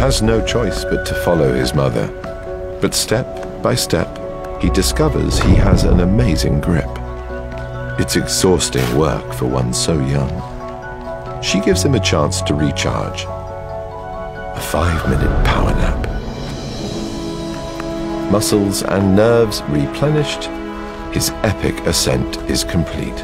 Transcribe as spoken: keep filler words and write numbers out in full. has no choice but to follow his mother. But step by step, he discovers he has an amazing grip. It's exhausting work for one so young. She gives him a chance to recharge. A five-minute power nap. Muscles and nerves replenished, his epic ascent is complete.